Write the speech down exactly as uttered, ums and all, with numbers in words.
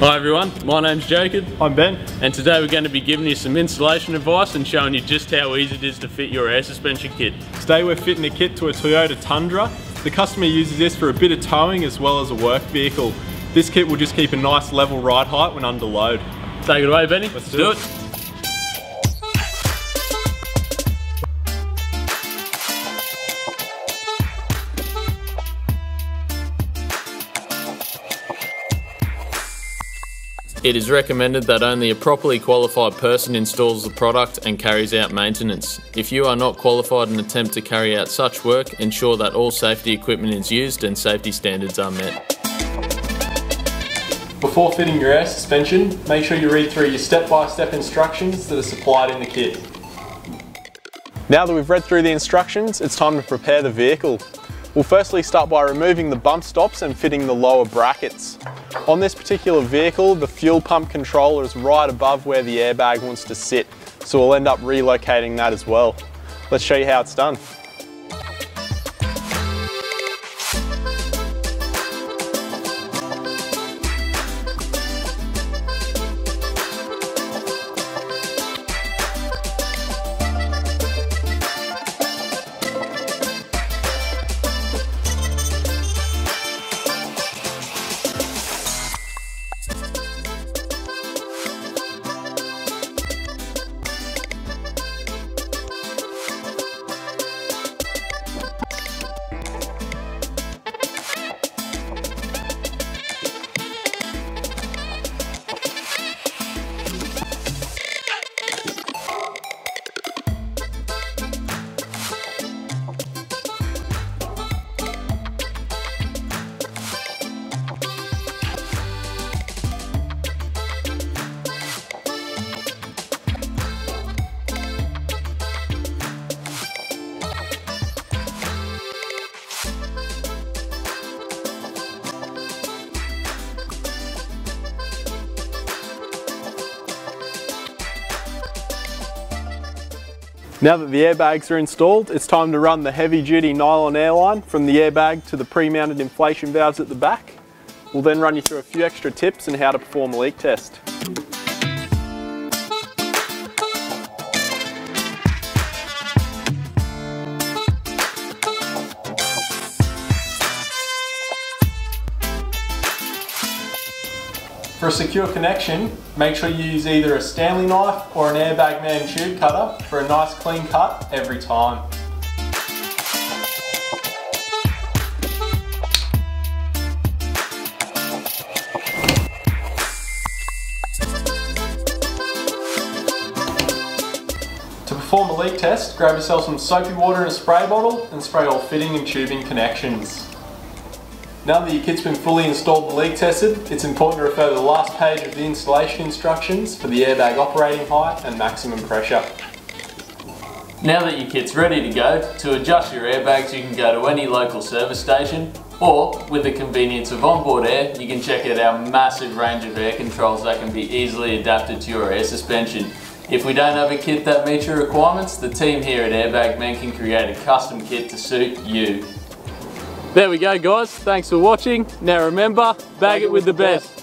Hi everyone, my name's Jacob. I'm Ben. And today we're going to be giving you some installation advice and showing you just how easy it is to fit your air suspension kit. Today we're fitting a kit to a Toyota Tundra. The customer uses this for a bit of towing as well as a work vehicle. This kit will just keep a nice level ride height when under load. Take it away, Benny. Let's do it. It is recommended that only a properly qualified person installs the product and carries out maintenance. If you are not qualified and attempt to carry out such work, ensure that all safety equipment is used and safety standards are met. Before fitting your air suspension, make sure you read through your step-by-step instructions that are supplied in the kit. Now that we've read through the instructions, it's time to prepare the vehicle. We'll firstly start by removing the bump stops and fitting the lower brackets. On this particular vehicle, the fuel pump controller is right above where the airbag wants to sit, so we'll end up relocating that as well. Let's show you how it's done. Now that the airbags are installed, it's time to run the heavy-duty nylon air line from the airbag to the pre-mounted inflation valves at the back. We'll then run you through a few extra tips on how to perform a leak test. For a secure connection, make sure you use either a Stanley knife or an Airbag Man tube cutter for a nice clean cut every time. To perform a leak test, grab yourself some soapy water and a spray bottle and spray all fitting and tubing connections. Now that your kit's been fully installed and leak tested, it's important to refer to the last page of the installation instructions for the airbag operating height and maximum pressure. Now that your kit's ready to go, to adjust your airbags you can go to any local service station, or with the convenience of onboard air, you can check out our massive range of air controls that can be easily adapted to your air suspension. If we don't have a kit that meets your requirements, the team here at Airbag Man can create a custom kit to suit you. There we go guys, thanks for watching. Now remember, bag it with the best.